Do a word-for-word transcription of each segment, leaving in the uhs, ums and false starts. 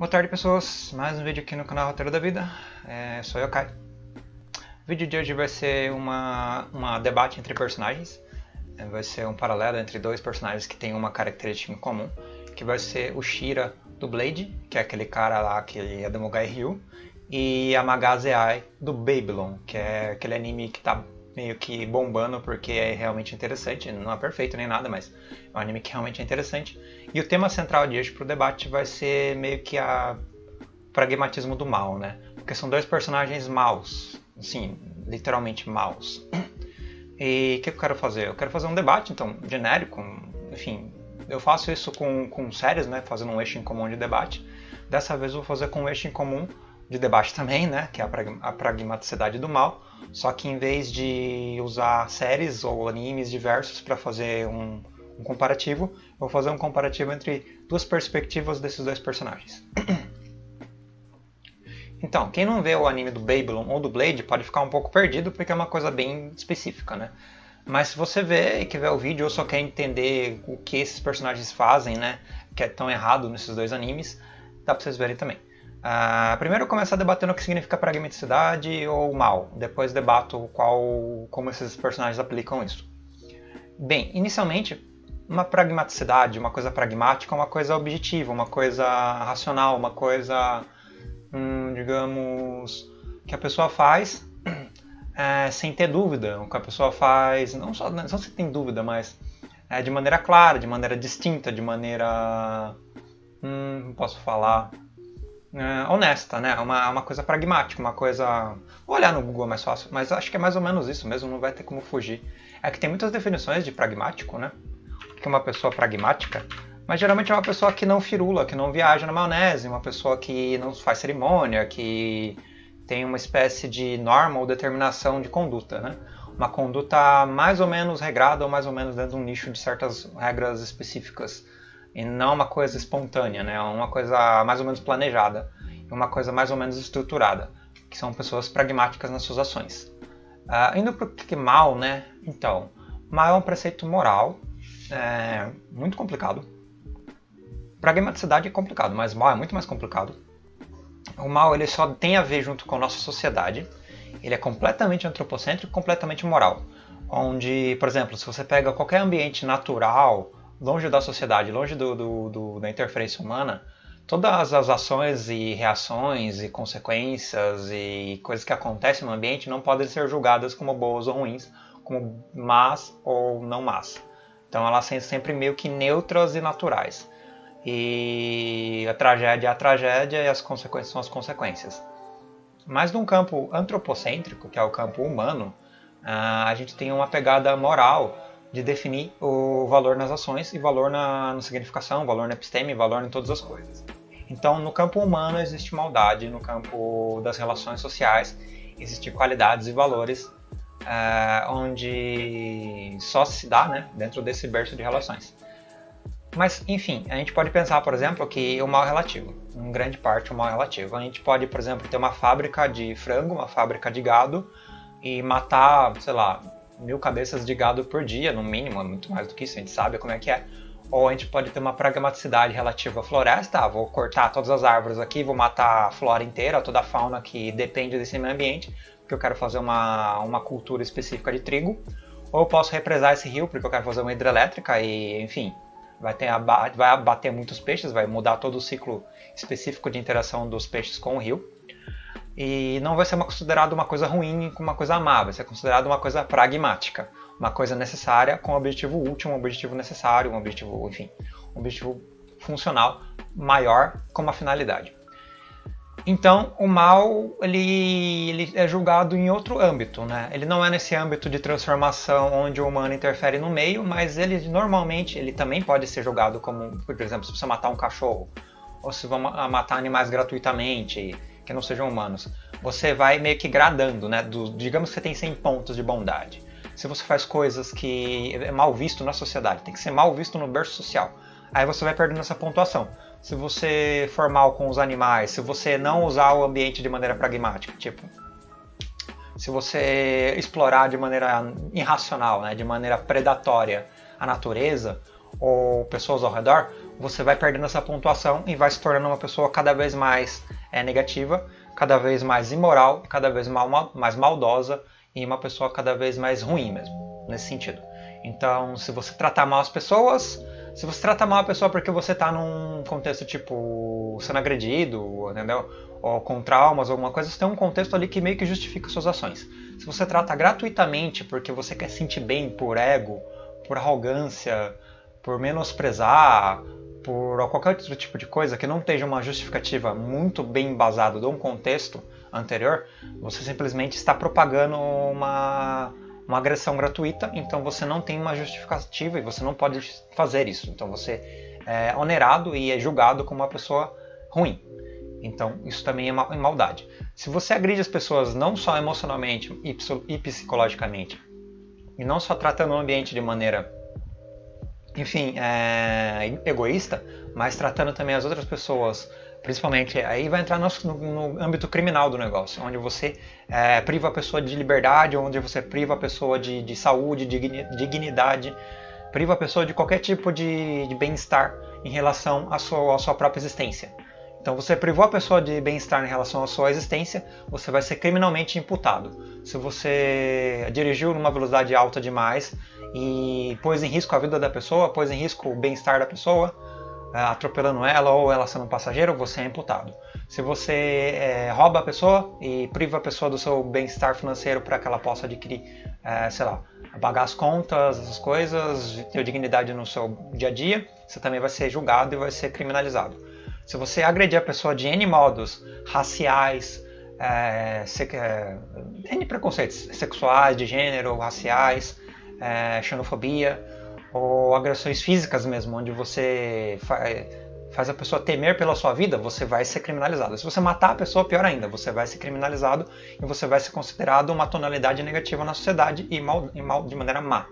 Boa tarde, pessoas, mais um vídeo aqui no canal Roteiro da Vida, é, sou Youkai. O vídeo de hoje vai ser uma, uma debate entre personagens, vai ser um paralelo entre dois personagens que tem uma característica em comum, que vai ser o Shira do Blade, que é aquele cara lá que é Demogai Ryu, e a Magazeai do Babylon, que é aquele anime que tá meio que bombando porque é realmente interessante, não é perfeito nem nada, mas é um anime que realmente é interessante. E o tema central de hoje para o debate vai ser meio que a pragmatismo do mal, né? Porque são dois personagens maus, assim, literalmente maus. E o que eu quero fazer? Eu quero fazer um debate, então, genérico, enfim, eu faço isso com, com séries, né? Fazendo um eixo em comum de debate. Dessa vez eu vou fazer com um eixo em comum de debate também, né? Que é a, prag a pragmaticidade do mal. Só que em vez de usar séries ou animes diversos para fazer um, um comparativo, eu vou fazer um comparativo entre duas perspectivas desses dois personagens. Então, quem não vê o anime do Babylon ou do Blade pode ficar um pouco perdido, porque é uma coisa bem específica, né? Mas se você vê e que vê o vídeo ou só quer entender o que esses personagens fazem, né? Que é tão errado nesses dois animes, dá pra vocês verem também. Uh, primeiro eu começo a debatendo o que significa pragmaticidade ou mal, depois debato qual, como esses personagens aplicam isso. Bem, inicialmente, uma pragmaticidade, uma coisa pragmática, uma coisa objetiva, uma coisa racional, uma coisa, hum, digamos, que a pessoa faz é, sem ter dúvida, que a pessoa faz, não só, não só se tem dúvida, mas é, de maneira clara, de maneira distinta, de maneira, hum, não posso falar... É, honesta, né? Uma, uma coisa pragmática, uma coisa... Vou olhar no Google é mais fácil, mas acho que é mais ou menos isso mesmo, não vai ter como fugir. É que tem muitas definições de pragmático, né? Que é uma pessoa pragmática, mas geralmente é uma pessoa que não firula, que não viaja na maionese, uma pessoa que não faz cerimônia, que tem uma espécie de norma ou determinação de conduta, né? Uma conduta mais ou menos regrada ou mais ou menos dentro de um nicho de certas regras específicas. E não uma coisa espontânea, né? Uma coisa mais ou menos planejada, uma coisa mais ou menos estruturada, que são pessoas pragmáticas nas suas ações. Uh, indo para o que é mal, né? Então, mal é um preceito moral, é muito complicado. Pragmaticidade é complicado, mas mal é muito mais complicado. O mal ele só tem a ver junto com a nossa sociedade, ele é completamente antropocêntrico, completamente moral. Onde, por exemplo, se você pega qualquer ambiente natural, longe da sociedade, longe do, do, do, da interferência humana, todas as ações e reações e consequências e coisas que acontecem no ambiente não podem ser julgadas como boas ou ruins, como más ou não más. Então elas são sempre meio que neutras e naturais. E a tragédia é a tragédia e as consequências são as consequências. Mas num campo antropocêntrico, que é o campo humano, a gente tem uma pegada moral de definir o valor nas ações e valor na, na significação, valor na episteme, valor em todas as coisas. Então, no campo humano existe maldade, no campo das relações sociais existem qualidades e valores é, onde só se dá, né, dentro desse berço de relações. Mas, enfim, a gente pode pensar, por exemplo, que o mal é relativo. Em grande parte, o mal é relativo. A gente pode, por exemplo, ter uma fábrica de frango, uma fábrica de gado e matar, sei lá, mil cabeças de gado por dia, no mínimo, é muito mais do que isso, a gente sabe como é que é. Ou a gente pode ter uma pragmaticidade relativa à floresta, ah, vou cortar todas as árvores aqui, vou matar a flora inteira, toda a fauna que depende desse meio ambiente, porque eu quero fazer uma, uma cultura específica de trigo. Ou eu posso represar esse rio, porque eu quero fazer uma hidrelétrica e, enfim, vai, ter, vai abater muitos peixes, vai mudar todo o ciclo específico de interação dos peixes com o rio. E não vai ser uma, considerado uma coisa ruim com uma coisa má, vai ser considerado uma coisa pragmática. Uma coisa necessária com um objetivo útil, um objetivo necessário, um objetivo, enfim, um objetivo funcional maior com uma finalidade. Então, o mal ele, ele é julgado em outro âmbito, né? Ele não é nesse âmbito de transformação onde o humano interfere no meio, mas ele normalmente ele também pode ser julgado como, por exemplo, se você matar um cachorro, ou se vão matar animais gratuitamente, que não sejam humanos, você vai meio que gradando, né? Do, digamos que você tem cem pontos de bondade. Se você faz coisas que é mal visto na sociedade, tem que ser mal visto no berço social, aí você vai perdendo essa pontuação. Se você for mal com os animais, se você não usar o ambiente de maneira pragmática, tipo, se você explorar de maneira irracional, né? De maneira predatória a natureza, ou pessoas ao redor, você vai perdendo essa pontuação e vai se tornando uma pessoa cada vez mais é, negativa, cada vez mais imoral, cada vez mal, mais maldosa e uma pessoa cada vez mais ruim mesmo, nesse sentido. Então, se você tratar mal as pessoas, se você tratar mal a pessoa porque você está num contexto tipo sendo agredido, entendeu? Ou com traumas, alguma coisa, você tem um contexto ali que meio que justifica suas ações. Se você trata gratuitamente porque você quer se sentir bem por ego, por arrogância, por menosprezar, por qualquer outro tipo de coisa que não esteja uma justificativa muito bem embasada de um contexto anterior, você simplesmente está propagando uma, uma agressão gratuita, então você não tem uma justificativa e você não pode fazer isso. Então você é onerado e é julgado como uma pessoa ruim. Então isso também é uma maldade. Se você agride as pessoas não só emocionalmente e psicologicamente, e não só tratando o ambiente de maneira, enfim, é, egoísta, mas tratando também as outras pessoas, principalmente, aí vai entrar no, no âmbito criminal do negócio, onde você é, priva a pessoa de liberdade, onde você priva a pessoa de, de saúde, de dignidade, priva a pessoa de qualquer tipo de, de bem-estar em relação à sua, à sua própria existência. Então você privou a pessoa de bem-estar em relação à sua existência, você vai ser criminalmente imputado. Se você dirigiu numa velocidade alta demais e pôs em risco a vida da pessoa, pôs em risco o bem-estar da pessoa, atropelando ela ou ela sendo um passageiro, você é imputado. Se você é, rouba a pessoa e priva a pessoa do seu bem-estar financeiro para que ela possa adquirir, é, sei lá, pagar as contas, essas coisas, ter dignidade no seu dia a dia, você também vai ser julgado e vai ser criminalizado. Se você agredir a pessoa de N modos, raciais, é, se, é, N preconceitos sexuais, de gênero, raciais, é, xenofobia, ou agressões físicas mesmo, onde você fa faz a pessoa temer pela sua vida, você vai ser criminalizado. Se você matar a pessoa, pior ainda, você vai ser criminalizado e você vai ser considerado uma tonalidade negativa na sociedade e mal, e mal de maneira má.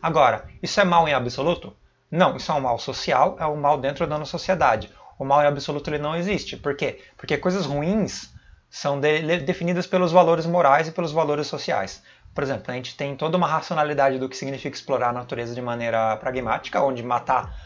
Agora, isso é mal em absoluto? Não, isso é um mal social, é um mal dentro da nossa sociedade. O mal em absoluto ele não existe. Por quê? Porque coisas ruins são de, definidas pelos valores morais e pelos valores sociais. Por exemplo, a gente tem toda uma racionalidade do que significa explorar a natureza de maneira pragmática, onde matar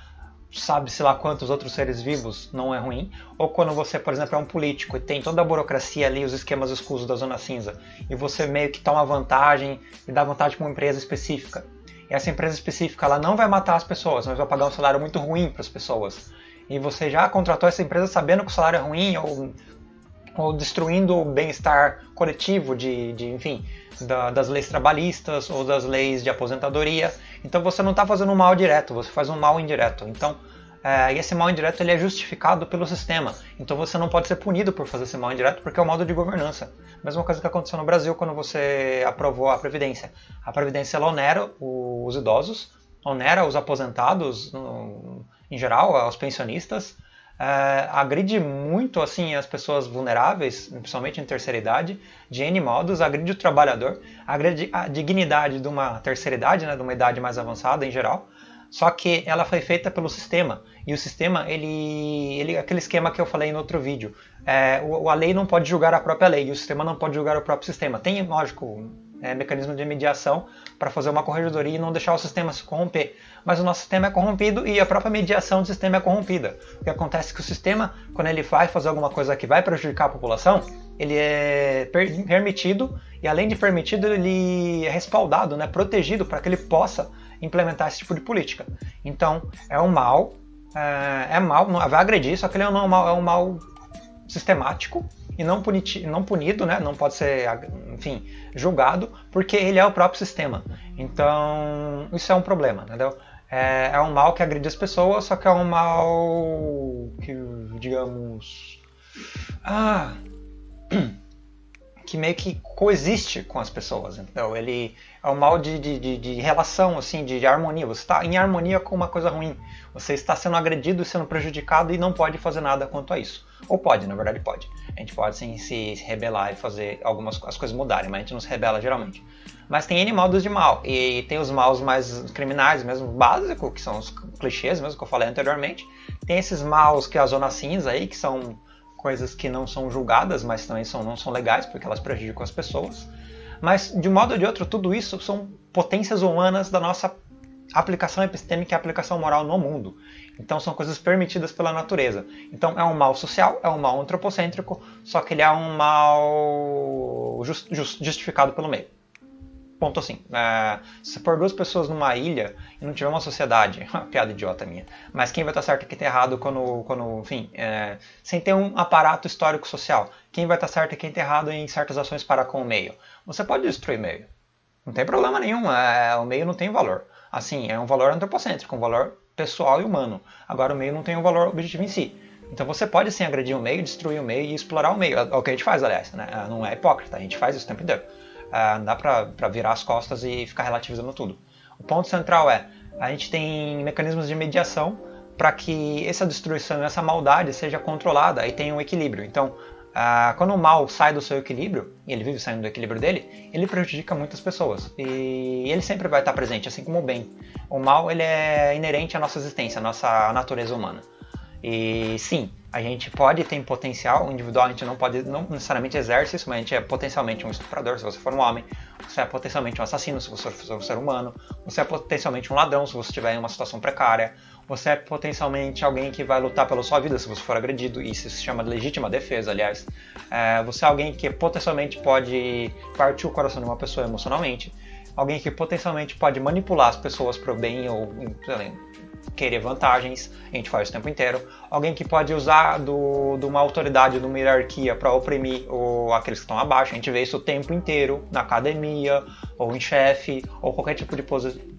sabe-se lá quantos outros seres vivos não é ruim. Ou quando você, por exemplo, é um político e tem toda a burocracia ali, os esquemas escusos da zona cinza, e você meio que toma vantagem e dá vantagem para uma empresa específica. E essa empresa específica ela não vai matar as pessoas, mas vai pagar um salário muito ruim para as pessoas. E você já contratou essa empresa sabendo que o salário é ruim, ou, ou destruindo o bem-estar coletivo de, de, enfim, da, das leis trabalhistas ou das leis de aposentadoria. Então você não está fazendo um mal direto, você faz um mal indireto. Então, é, e esse mal indireto ele é justificado pelo sistema. Então você não pode ser punido por fazer esse mal indireto, porque é um modo de governança. Mesma coisa que aconteceu no Brasil quando você aprovou a Previdência. A Previdência ela onera os idosos, onera os aposentados, no, em geral, aos pensionistas, é, agride muito assim as pessoas vulneráveis, principalmente em terceira idade, de N modos, agride o trabalhador, agride a dignidade de uma terceira idade, né, de uma idade mais avançada em geral, só que ela foi feita pelo sistema, e o sistema, ele, ele aquele esquema que eu falei no outro vídeo, é, a lei não pode julgar a própria lei, e o sistema não pode julgar o próprio sistema. Tem, lógico, é, mecanismo de mediação para fazer uma corregedoria e não deixar o sistema se corromper. Mas o nosso sistema é corrompido e a própria mediação do sistema é corrompida. O que acontece é que o sistema, quando ele vai fazer alguma coisa que vai prejudicar a população, ele é permitido e, além de permitido, ele é respaldado, né, protegido para que ele possa implementar esse tipo de política. Então, é um mal, é, é mal, vai agredir, só que ele é um mal, é um mal sistemático. E não, puniti, não punido, né? Não pode ser, enfim, julgado, porque ele é o próprio sistema. Então, isso é um problema, entendeu? É, é um mal que agride as pessoas, só que é um mal que, digamos... Ah, que meio que coexiste com as pessoas, entendeu? Ele é um mal de, de, de, de relação, assim, de, de harmonia. Você está em harmonia com uma coisa ruim. Você está sendo agredido, sendo prejudicado e não pode fazer nada quanto a isso. Ou pode, na verdade pode. A gente pode sim se rebelar e fazer algumas as coisas mudarem, mas a gente não se rebela geralmente. Mas tem N modos de mal, e tem os maus mais criminais mesmo, básico, que são os clichês mesmo que eu falei anteriormente. Tem esses maus que é a zona cinza aí, que são coisas que não são julgadas, mas também são, não são legais, porque elas prejudicam as pessoas. Mas de um modo ou de outro, tudo isso são potências humanas da nossa A aplicação epistêmica é a aplicação moral no mundo. Então são coisas permitidas pela natureza. Então é um mal social, é um mal antropocêntrico, só que ele é um mal just, just, justificado pelo meio. Ponto assim, é, se for duas pessoas numa ilha e não tiver uma sociedade, piada idiota minha, mas quem vai estar certo e quem está errado quando, quando enfim, é, sem ter um aparato histórico social, quem vai estar certo e quem está errado em certas ações para com o meio? Você pode destruir o meio, não tem problema nenhum, é, o meio não tem valor, assim, é um valor antropocêntrico, um valor pessoal e humano, agora o meio não tem um valor objetivo em si. Então você pode sim agredir o meio, destruir o meio e explorar o meio, é o que a gente faz aliás, né? Não é hipócrita, a gente faz isso o tempo inteiro. Uh, dá pra, pra virar as costas e ficar relativizando tudo. O ponto central é, a gente tem mecanismos de mediação para que essa destruição, essa maldade seja controlada e tenha um equilíbrio. Então, uh, quando o mal sai do seu equilíbrio, e ele vive saindo do equilíbrio dele, ele prejudica muitas pessoas. E ele sempre vai estar presente, assim como o bem. O mal, ele é inerente à nossa existência, à nossa natureza humana. E sim, a gente pode ter potencial individual, a gente não pode, não necessariamente exerce isso, mas a gente é potencialmente um estuprador se você for um homem, você é potencialmente um assassino se você for um ser humano, você é potencialmente um ladrão se você estiver em uma situação precária, você é potencialmente alguém que vai lutar pela sua vida se você for agredido, e isso se chama legítima defesa, aliás. É, você é alguém que potencialmente pode partir o coração de uma pessoa emocionalmente, alguém que potencialmente pode manipular as pessoas para o bem ou, sei lá, querer vantagens, a gente faz o tempo inteiro, alguém que pode usar do, de uma autoridade, de uma hierarquia para oprimir o, aqueles que estão abaixo, a gente vê isso o tempo inteiro, na academia, ou em chefe, ou qualquer tipo de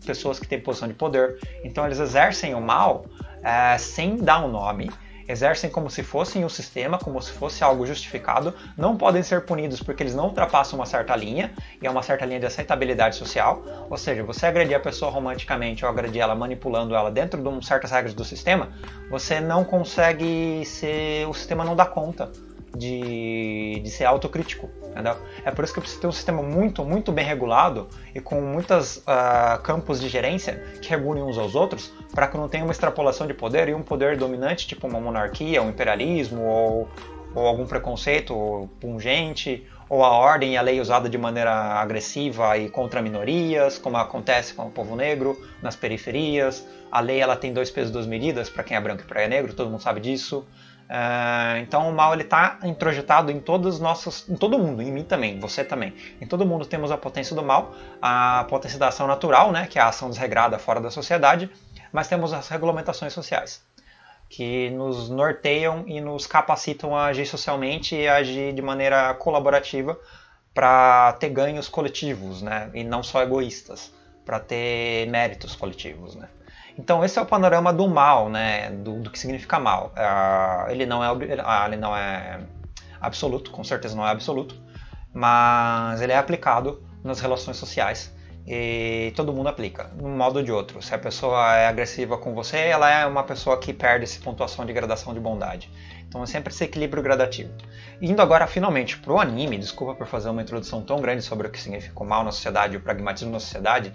pessoas que têm posição de poder, então eles exercem o mal é, sem dar um nome, exercem como se fossem o sistema, como se fosse algo justificado, não podem ser punidos porque eles não ultrapassam uma certa linha, e é uma certa linha de aceitabilidade social, ou seja, você agredir a pessoa romanticamente ou agredir ela manipulando ela dentro de um, certas regras do sistema, você não consegue ser, o sistema não dá conta de, de ser autocrítico, entendeu? É por isso que precisa ter um sistema muito, muito bem regulado e com muitos uh, campos de gerência que regulem uns aos outros para que não tenha uma extrapolação de poder e um poder dominante, tipo uma monarquia, um imperialismo ou, ou algum preconceito ou pungente, ou a ordem e a lei usada de maneira agressiva e contra minorias, como acontece com o povo negro, nas periferias. A lei ela tem dois pesos, duas medidas, para quem é branco e para quem é negro, todo mundo sabe disso. Uh, então o mal está introjetado em todos nossos, em todo mundo, em mim também, você também. Em todo mundo temos a potência do mal, a potência da ação natural, né, que é a ação desregrada fora da sociedade, mas temos as regulamentações sociais, que nos norteiam e nos capacitam a agir socialmente e a agir de maneira colaborativa para ter ganhos coletivos, né, e não só egoístas, para ter méritos coletivos, né. Então esse é o panorama do mal, né? do, do que significa mal. Uh, ele, não é, uh, ele não é absoluto, com certeza não é absoluto, mas ele é aplicado nas relações sociais e todo mundo aplica, de um modo ou de outro. Se a pessoa é agressiva com você, ela é uma pessoa que perde essa pontuação de gradação de bondade. Então é sempre esse equilíbrio gradativo. Indo agora finalmente para o anime, desculpa por fazer uma introdução tão grande sobre o que significa o mal na sociedade, o pragmatismo na sociedade,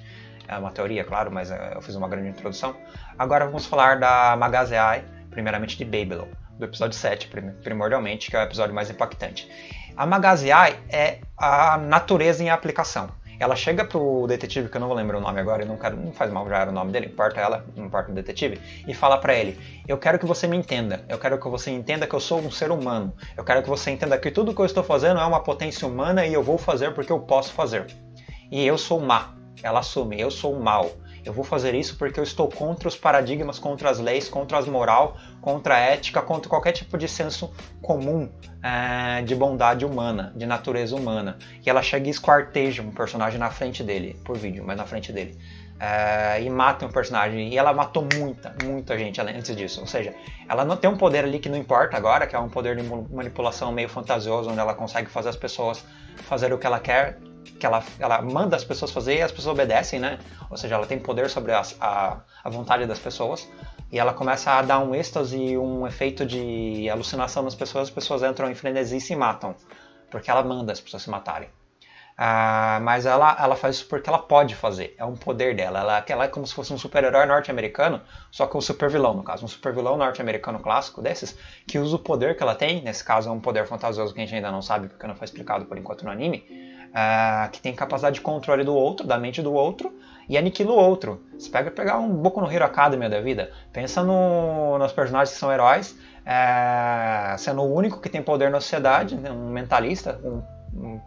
é uma teoria, claro, mas eu fiz uma grande introdução. Agora vamos falar da Magaseai, primeiramente de Babylon, do episódio sete, primordialmente, que é o episódio mais impactante. A Magaseai é a natureza em aplicação. Ela chega pro detetive, que eu não vou lembrar o nome agora, eu não quero, não faz mal, já era o nome dele, importa ela, não importa o detetive, e fala pra ele, eu quero que você me entenda, eu quero que você entenda que eu sou um ser humano, eu quero que você entenda que tudo que eu estou fazendo é uma potência humana e eu vou fazer porque eu posso fazer. E eu sou má. Ela assume, eu sou o mal, eu vou fazer isso porque eu estou contra os paradigmas, contra as leis, contra as moral, contra a ética, contra qualquer tipo de senso comum é, de bondade humana, de natureza humana. E ela chega e esquarteja um personagem na frente dele, por vídeo, mas na frente dele. É, e mata um personagem, e ela matou muita, muita gente antes disso, ou seja, ela não tem um poder ali que não importa agora, que é um poder de manipulação meio fantasioso, onde ela consegue fazer as pessoas fazer o que ela quer, que ela, ela manda as pessoas fazer e as pessoas obedecem, né? Ou seja, ela tem poder sobre a, a, a vontade das pessoas e ela começa a dar um êxtase, um efeito de alucinação nas pessoas, as pessoas entram em frenesi e se matam, porque ela manda as pessoas se matarem. Ah, mas ela, ela faz isso porque ela pode fazer, é um poder dela, ela, ela é como se fosse um super-herói norte-americano, só que um super-vilão no caso, um super-vilão norte-americano clássico desses, que usa o poder que ela tem, nesse caso é um poder fantasioso que a gente ainda não sabe, porque não foi explicado por enquanto no anime, Uh, que tem capacidade de controle do outro, da mente do outro, e aniquila o outro. Você pega pegar um Boku no Hero Academia da vida, pensa no, nos personagens que são heróis, é, sendo o único que tem poder na sociedade, um mentalista, um, um,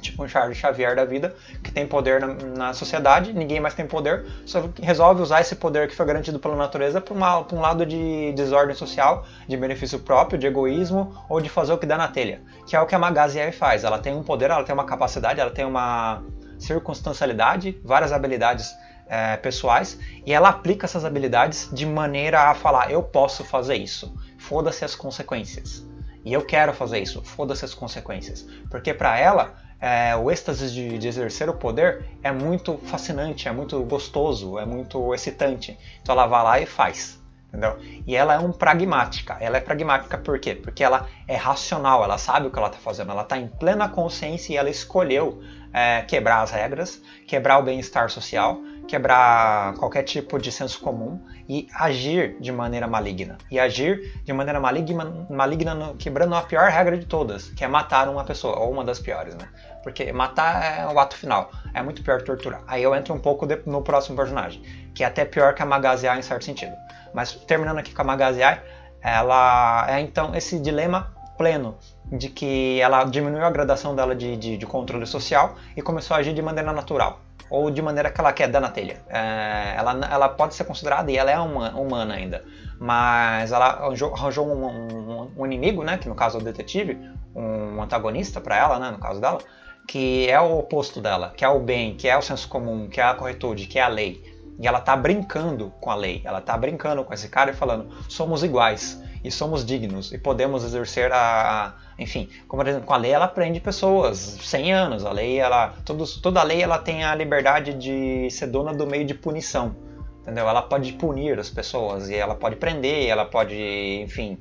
tipo um Charles Xavier da vida, que tem poder na, na sociedade, ninguém mais tem poder, só resolve usar esse poder que foi garantido pela natureza para um lado de desordem social, de benefício próprio, de egoísmo, ou de fazer o que dá na telha, que é o que a Magazier faz. Ela tem um poder, ela tem uma capacidade, ela tem uma circunstancialidade, várias habilidades é, pessoais, e ela aplica essas habilidades de maneira a falar, eu posso fazer isso, foda-se as consequências, e eu quero fazer isso, foda-se as consequências, porque para ela, É, o êxtase de, de exercer o poder é muito fascinante, é muito gostoso, é muito excitante. Então ela vai lá e faz, entendeu? E ela é um pragmática. Ela é pragmática por quê? Porque ela é racional, ela sabe o que ela está fazendo, ela está em plena consciência e ela escolheu é, quebrar as regras, quebrar o bem-estar social, quebrar qualquer tipo de senso comum e agir de maneira maligna. E agir de maneira maligna, maligna quebrando a pior regra de todas, que é matar uma pessoa, ou uma das piores, né? Porque matar é o ato final, é muito pior que torturar. Aí eu entro um pouco de, no próximo personagem, que é até pior que a Magaziai em certo sentido. Mas terminando aqui com a Magaziai, ela é então esse dilema pleno de que ela diminuiu a gradação dela de, de, de controle social e começou a agir de maneira natural, ou de maneira que ela quer dar na telha. É, ela, ela pode ser considerada, e ela é uma, humana ainda, mas ela arranjou, arranjou um, um, um inimigo, né, que no caso é o detetive, um antagonista para ela, né, no caso dela, que é o oposto dela, que é o bem, que é o senso comum, que é a corretude, que é a lei. E ela tá brincando com a lei, ela tá brincando com esse cara e falando, somos iguais, e somos dignos, e podemos exercer a... a enfim, como por exemplo, com a lei ela prende pessoas, cem anos, a lei, ela... Todos, toda lei ela tem a liberdade de ser dona do meio de punição, entendeu? Ela pode punir as pessoas, e ela pode prender, ela pode, enfim...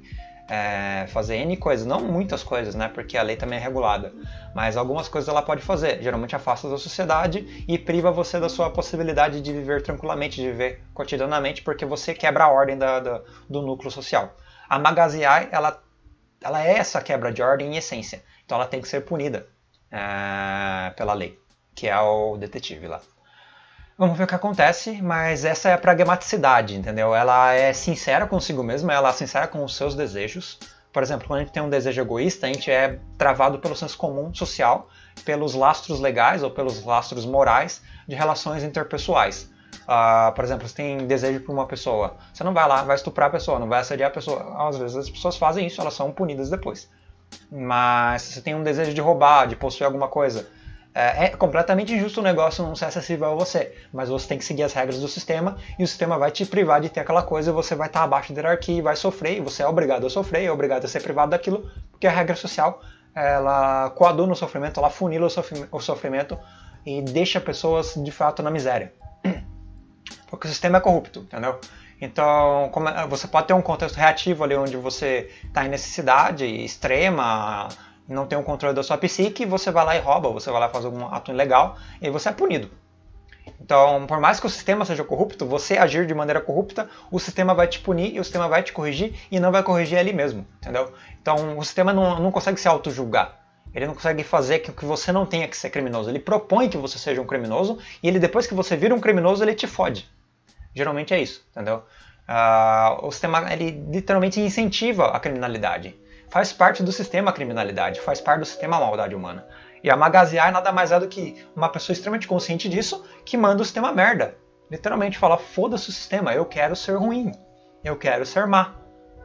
É, fazer N coisas, não muitas coisas, né? Porque a lei também é regulada, mas algumas coisas ela pode fazer, geralmente afasta da sociedade e priva você da sua possibilidade de viver tranquilamente, de viver cotidianamente, porque você quebra a ordem da, da, do núcleo social. A Magaziai, ela, ela é essa quebra de ordem em essência, então ela tem que ser punida é, pela lei, que é o detetive lá. Vamos ver o que acontece, mas essa é a pragmaticidade, entendeu? Ela é sincera consigo mesma, ela é sincera com os seus desejos. Por exemplo, quando a gente tem um desejo egoísta, a gente é travado pelo senso comum social, pelos lastros legais ou pelos lastros morais de relações interpessoais. Uh, por exemplo, você tem desejo por uma pessoa, você não vai lá, vai estuprar a pessoa, não vai assediar a pessoa. Às vezes as pessoas fazem isso, elas são punidas depois. Mas se você tem um desejo de roubar, de possuir alguma coisa, é completamente injusto o negócio não ser acessível a você, mas você tem que seguir as regras do sistema e o sistema vai te privar de ter aquela coisa, você vai estar abaixo da hierarquia e vai sofrer, e você é obrigado a sofrer, é obrigado a ser privado daquilo, porque a regra social, ela coaduna o sofrimento, ela funila o sofrimento e deixa pessoas de fato na miséria, porque o sistema é corrupto, entendeu? Então, como você pode ter um contexto reativo ali onde você está em necessidade extrema, não tem o controle da sua psique, você vai lá e rouba, você vai lá fazer algum ato ilegal e você é punido. Então, por mais que o sistema seja corrupto, você agir de maneira corrupta, o sistema vai te punir e o sistema vai te corrigir e não vai corrigir ele mesmo, entendeu? Então, o sistema não, não consegue se auto-julgar. Ele não consegue fazer que você não tenha que ser criminoso. Ele propõe que você seja um criminoso e ele, depois que você vira um criminoso, ele te fode. Geralmente é isso, entendeu? Uh, o sistema, ele literalmente incentiva a criminalidade. Faz parte do sistema criminalidade, faz parte do sistema maldade humana. E a Magaziai nada mais é do que uma pessoa extremamente consciente disso que manda o sistema merda. Literalmente fala, foda-se o sistema, eu quero ser ruim, eu quero ser má.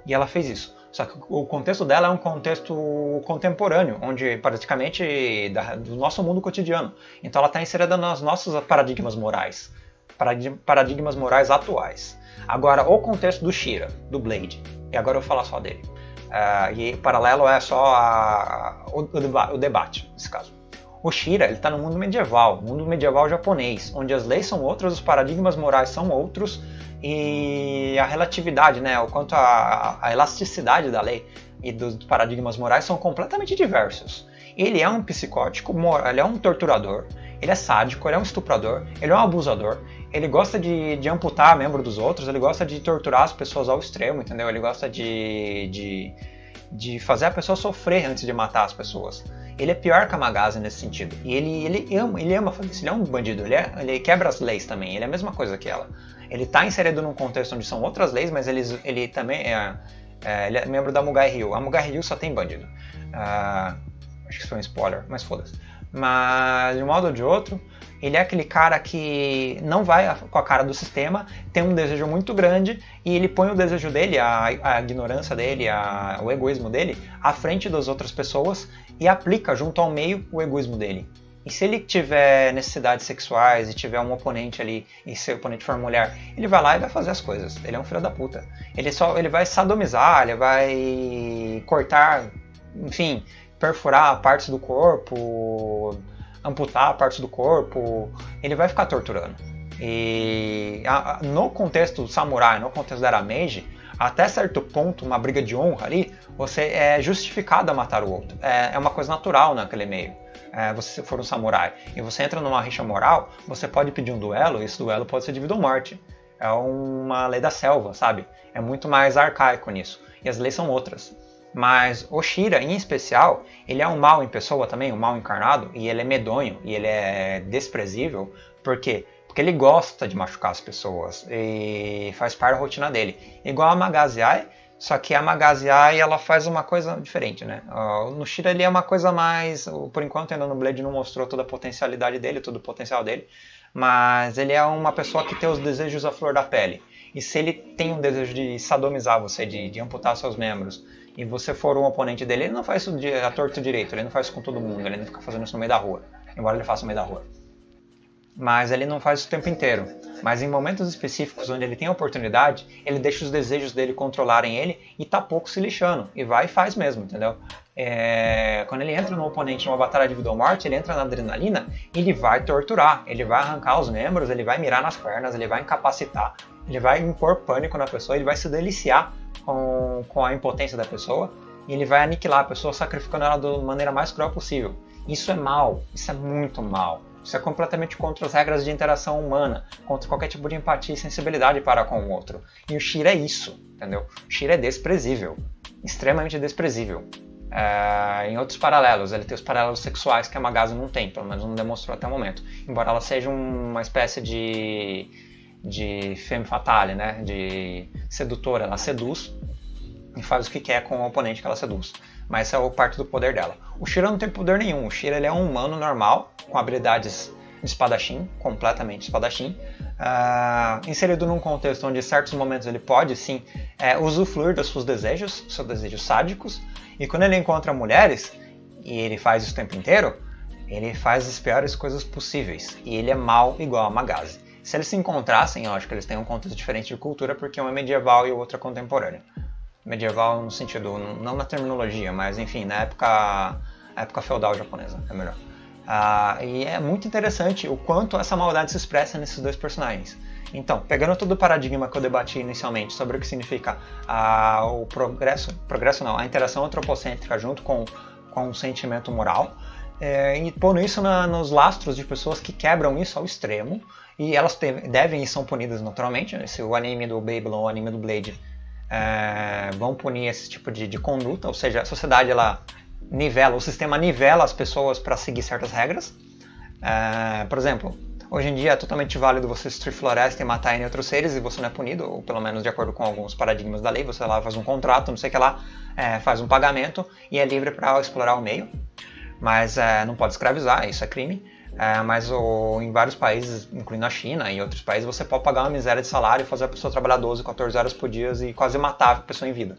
E ela fez isso. Só que o contexto dela é um contexto contemporâneo, onde praticamente da, do nosso mundo cotidiano. Então ela está inserida nos nossos paradigmas morais, paradigmas morais atuais. Agora, o contexto do Shira, do Blade, e agora eu vou falar só dele. Uh, e paralelo é só a, a, o, o, deba o debate, nesse caso. O Shira, ele está no mundo medieval, mundo medieval japonês, onde as leis são outras, os paradigmas morais são outros, e a relatividade, né, o quanto a, a elasticidade da lei e dos paradigmas morais são completamente diversos. Ele é um psicótico, ele é um torturador, ele é sádico, ele é um estuprador, ele é um abusador, ele gosta de, de amputar membro dos outros, ele gosta de torturar as pessoas ao extremo, entendeu? Ele gosta de, de, de fazer a pessoa sofrer antes de matar as pessoas. ele é pior que a Magazine nesse sentido. E ele, ele, ama, ele ama fazer isso, ele é um bandido, ele, é, ele quebra as leis também, ele é a mesma coisa que ela. Ele tá inserido num contexto onde são outras leis, mas ele, ele também é, é, ele é membro da Mugai Ryu. A Mugai Ryu só tem bandido. Uh, acho que isso foi um spoiler, mas foda-se. Mas de um modo ou de outro, ele é aquele cara que não vai com a cara do sistema, tem um desejo muito grande e ele põe o desejo dele, a, a ignorância dele, a, o egoísmo dele à frente das outras pessoas e aplica junto ao meio o egoísmo dele. E se ele tiver necessidades sexuais e tiver um oponente ali, e se o oponente for mulher, ele vai lá e vai fazer as coisas. Ele é um filho da puta. Ele, só, ele vai sadomizar, ele vai cortar, enfim, perfurar partes do corpo, amputar partes do corpo, ele vai ficar torturando. E a, a, no contexto samurai, no contexto da era Meiji, até certo ponto, uma briga de honra ali, você é justificado a matar o outro. É, é uma coisa natural naquele meio. É, você, se for um samurai e você entra numa rixa moral, você pode pedir um duelo e esse duelo pode ser de vida ou morte. É uma lei da selva, sabe? É muito mais arcaico nisso. E as leis são outras. Mas o Shira, em especial, ele é um mal em pessoa também, um mal encarnado, e ele é medonho, e ele é desprezível. Por quê? Porque ele gosta de machucar as pessoas, e faz parte da rotina dele. Igual a Magaziai, só que a Magaziai, ela faz uma coisa diferente, né? No Shira ele é uma coisa mais... Por enquanto ainda no Blade não mostrou toda a potencialidade dele, todo o potencial dele, mas ele é uma pessoa que tem os desejos à flor da pele. E se ele tem um desejo de sadomizar você, de, de amputar seus membros, e você for um oponente dele, ele não faz isso a torto direito, ele não faz isso com todo mundo, ele não fica fazendo isso no meio da rua, embora ele faça no meio da rua. Mas ele não faz isso o tempo inteiro. Mas em momentos específicos onde ele tem a oportunidade, ele deixa os desejos dele controlarem ele e tá pouco se lixando, e vai e faz mesmo, entendeu? É... Quando ele entra no oponente numa batalha de vida ou morte, ele entra na adrenalina e ele vai torturar, ele vai arrancar os membros, ele vai mirar nas pernas, ele vai incapacitar, ele vai impor pânico na pessoa, ele vai se deliciar com, com a impotência da pessoa e ele vai aniquilar a pessoa, sacrificando ela da maneira mais cruel possível. Isso é mal, isso é muito mal. Isso é completamente contra as regras de interação humana, contra qualquer tipo de empatia e sensibilidade para com o outro. E o Shira é isso, entendeu? O Shira é desprezível, extremamente desprezível. É, em outros paralelos, ele tem os paralelos sexuais que a Magazine não tem, pelo menos não demonstrou até o momento. Embora ela seja uma espécie de... de femme fatale, né? De sedutora, ela seduz e faz o que quer com o oponente que ela seduz, mas essa é a parte do poder dela. O Shira não tem poder nenhum, o Shira ele é um humano normal, com habilidades de espadachim, completamente espadachim, uh, inserido num contexto onde em certos momentos ele pode sim é, usufruir dos seus desejos, seus desejos sádicos, e quando ele encontra mulheres, e ele faz isso o tempo inteiro, ele faz as piores coisas possíveis, e ele é mal igual a Magazine. Se eles se encontrassem, eu acho que eles têm um contexto diferente de cultura, porque um é medieval e o outro é contemporâneo. Medieval no sentido, não na terminologia, mas enfim, na época, época feudal japonesa, é melhor. Ah, e é muito interessante o quanto essa maldade se expressa nesses dois personagens. Então, pegando todo o paradigma que eu debati inicialmente sobre o que significa ah, o progresso, progresso não, a interação antropocêntrica junto com, com o sentimento moral, é, e pondo isso na, nos lastros de pessoas que quebram isso ao extremo, e elas devem e são punidas naturalmente, né? Se o anime do Babylon, o anime do Blade é, vão punir esse tipo de, de conduta, ou seja, a sociedade ela nivela, o sistema nivela as pessoas para seguir certas regras. É, por exemplo, hoje em dia é totalmente válido você destruir floresta e matar em outros seres e você não é punido, ou pelo menos de acordo com alguns paradigmas da lei, você lá faz um contrato, não sei o que lá, é, faz um pagamento e é livre para explorar o meio, mas é, não pode escravizar, isso é crime. É, mas o, em vários países, incluindo a China e outros países, você pode pagar uma miséria de salário e fazer a pessoa trabalhar doze, quatorze horas por dia e quase matar a pessoa em vida.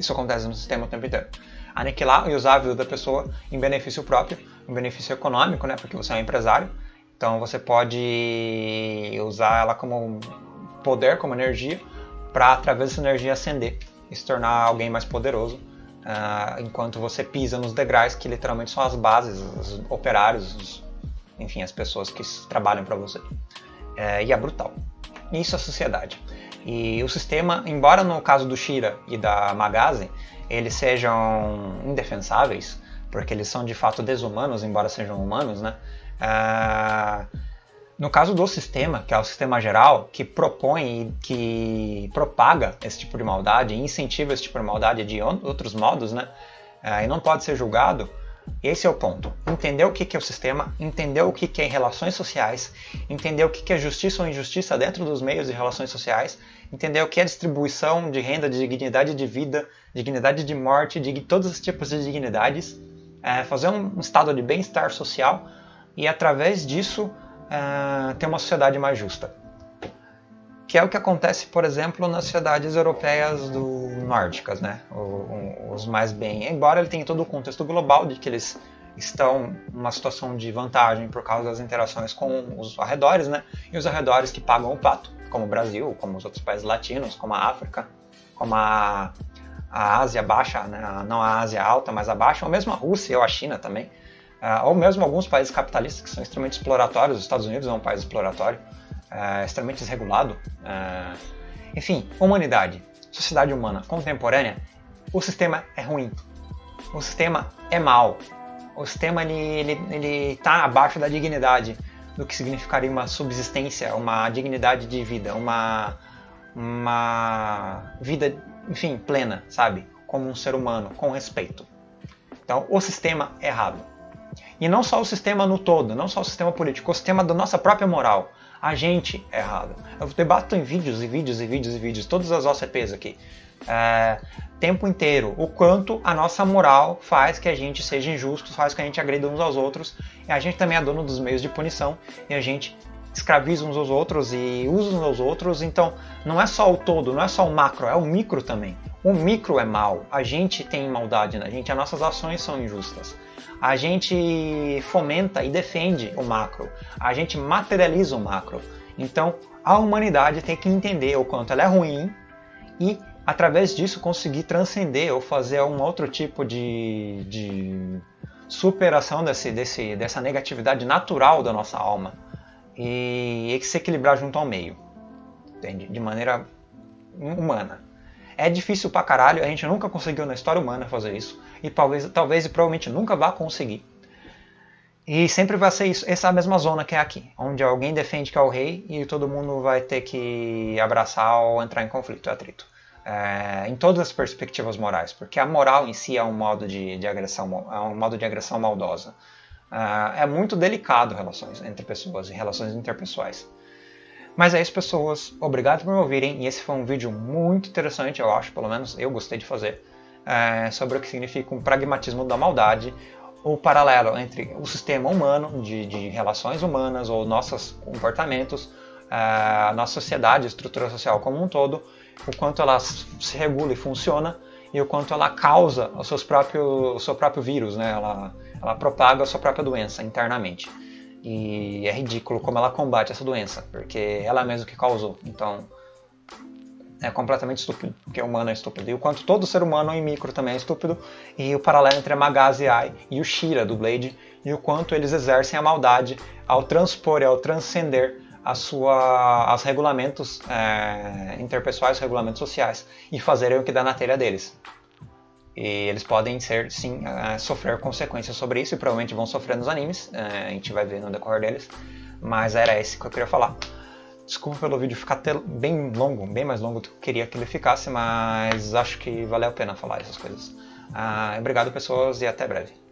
Isso acontece no sistema o tempo inteiro. Aniquilar e usar a vida da pessoa em benefício próprio, em benefício econômico, né? Porque você é um empresário, então você pode usar ela como poder, como energia, para através dessa energia ascender e se tornar alguém mais poderoso. Uh, enquanto você pisa nos degraus que literalmente são as bases, os operários, os, enfim, as pessoas que trabalham para você. É, e é brutal. Isso é a sociedade. E o sistema, embora no caso do Shira e da Magazine, eles sejam indefensáveis, porque eles são de fato desumanos, embora sejam humanos, né? Uh, no caso do sistema, que é o sistema geral, que propõe e que propaga esse tipo de maldade, incentiva esse tipo de maldade de outros modos, né? E não pode ser julgado, Esse é o ponto. Entender o que é o sistema, entender o que é relações sociais, entender o que é justiça ou injustiça dentro dos meios de relações sociais, entender o que é distribuição de renda, de dignidade de vida, dignidade de morte, de todos os tipos de dignidades, é, fazer um estado de bem-estar social e, através disso, é, ter uma sociedade mais justa. Que é o que acontece, por exemplo, nas sociedades europeias do, nórdicas, né? O, os mais bem. Embora ele tenha todo o contexto global de que eles estão numa situação de vantagem por causa das interações com os arredores, né? E os arredores que pagam o pato, como o Brasil, como os outros países latinos, como a África, como a, a Ásia baixa, né? Não a Ásia alta, mas a baixa, ou mesmo a Rússia ou a China também, uh, ou mesmo alguns países capitalistas que são extremamente exploratórios. Os Estados Unidos é um país exploratório. Uh, extremamente desregulado, uh, enfim, humanidade, sociedade humana contemporânea, o sistema é ruim, o sistema é mau, o sistema ele ele está abaixo da dignidade do que significaria uma subsistência, uma dignidade de vida, uma uma vida, enfim, plena, sabe, como um ser humano com respeito. Então, o sistema é errado. E não só o sistema no todo, não só o sistema político, o sistema da nossa própria moral. A gente é errado. Eu debato em vídeos e vídeos e vídeos e vídeos, todas as O C Ps aqui, é, tempo inteiro, o quanto a nossa moral faz que a gente seja injusto, faz que a gente agreda uns aos outros, e a gente também é dono dos meios de punição, e a gente escraviza uns aos outros e usa uns aos outros. Então, não é só o todo, não é só o macro, é o micro também. O micro é mal, a gente tem maldade na gente, as nossas ações são injustas. A gente fomenta e defende o macro, a gente materializa o macro. Então, a humanidade tem que entender o quanto ela é ruim e, através disso, conseguir transcender ou fazer um outro tipo de, de superação desse, desse, dessa negatividade natural da nossa alma e se equilibrar junto ao meio, entende? De maneira humana. É difícil pra caralho, a gente nunca conseguiu na história humana fazer isso. E talvez, talvez e provavelmente nunca vá conseguir. E sempre vai ser isso, essa mesma zona que é aqui. Onde alguém defende que é o rei e todo mundo vai ter que abraçar ou entrar em conflito, atrito. É, em todas as perspectivas morais. Porque a moral em si é um modo de, de, agressão, é um modo de agressão maldosa. É, é muito delicado relações entre pessoas e relações interpessoais. Mas é isso, pessoas. Obrigado por me ouvirem. E esse foi um vídeo muito interessante, eu acho. Pelo menos eu gostei de fazer. É, sobre o que significa um pragmatismo da maldade. O paralelo entre o sistema humano, de, de relações humanas, ou nossos comportamentos. A nossa sociedade, a estrutura social como um todo. O quanto ela se regula e funciona. E o quanto ela causa os seus próprios, o seu próprio vírus, né? Ela, ela propaga a sua própria doença internamente. E é ridículo como ela combate essa doença, porque ela mesma que causou. Então, é completamente estúpido, porque o humano é estúpido. E o quanto todo ser humano em micro também é estúpido. E o paralelo entre a Magazi Ai e o Shira do Blade. E o quanto eles exercem a maldade ao transpor e ao transcender a sua, as regulamentos é, interpessoais, os regulamentos sociais. E fazerem o que dá na telha deles. E eles podem ser, sim, uh, sofrer consequências sobre isso, e provavelmente vão sofrer nos animes, uh, a gente vai ver no decorrer deles, mas era esse que eu queria falar. Desculpa pelo vídeo ficar até bem longo, bem mais longo do que eu queria que ele ficasse, mas acho que valeu a pena falar essas coisas. Uh, obrigado, pessoas, e até breve.